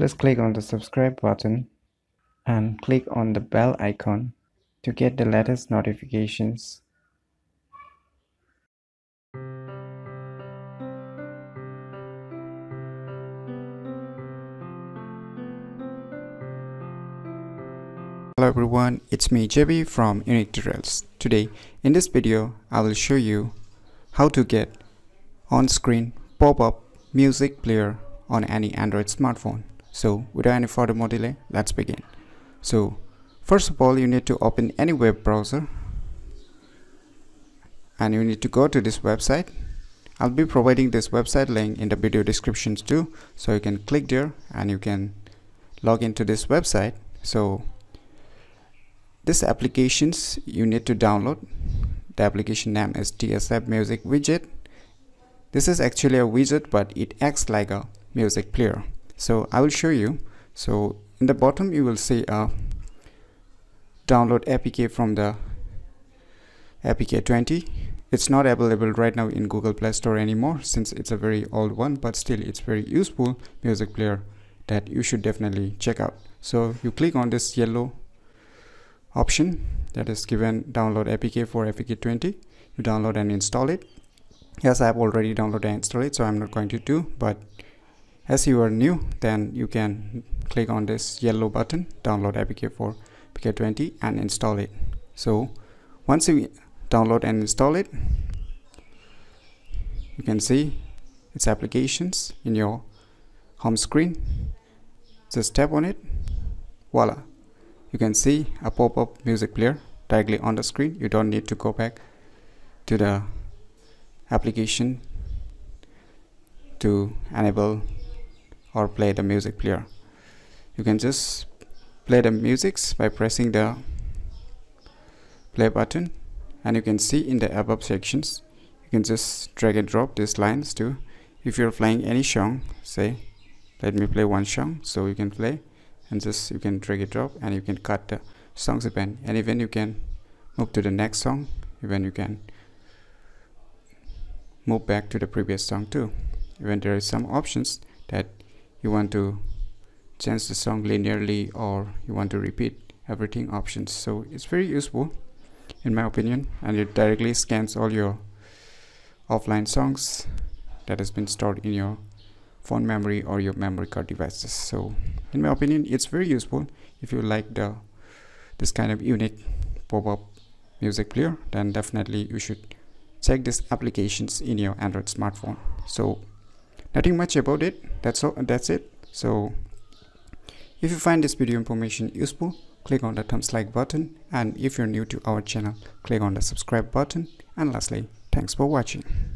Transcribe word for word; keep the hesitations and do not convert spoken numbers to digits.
Please click on the subscribe button and click on the bell icon to get the latest notifications. Hello everyone, it's me J B from UniqueTutorials. Today in this video I will show you how to get on-screen pop-up music player on any Android smartphone. So without any further more delay, let's begin. So first of all, you need to open any web browser and you need to go to this website. I'll be providing this website link in the video descriptions too, so you can click there and you can log into this website. So this applications you need to download. The application name is T S F music widget. This is actually a widget, but it acts like a music player. So I will show you. So in the bottom you will see a uh, download A P K from the A P K twenty. It's not available right now in Google Play Store anymore since it's a very old one, but still it's very useful music player that you should definitely check out. So you click on this yellow option that is given download A P K for A P K twenty. You download and install it. Yes, I have already downloaded and installed it, so I'm not going to do, but as you are new, then you can click on this yellow button, download A P K for A P K twenty and install it. So once you download and install it, you can see its applications in your home screen. Just tap on it, voila, you can see a pop-up music player directly on the screen. You don't need to go back to the application to enable or play the music player. You can just play the music by pressing the play button, and you can see in the above sections you can just drag and drop these lines too. If you're playing any song, say let me play one song, so you can play and just you can drag and drop, and you can cut the songs event, and even you can move to the next song, even you can move back to the previous song too. Even there is some options that you want to change the song linearly or you want to repeat everything options. So it's very useful in my opinion, and it directly scans all your offline songs that has been stored in your phone memory or your memory card devices. So in my opinion, it's very useful. If you like the this kind of unique pop-up music player, then definitely you should check these applications in your Android smartphone. So nothing much about it. That's all. That's it. So if you find this video information useful, click on the thumbs like button, and if you're new to our channel, click on the subscribe button, and lastly, thanks for watching.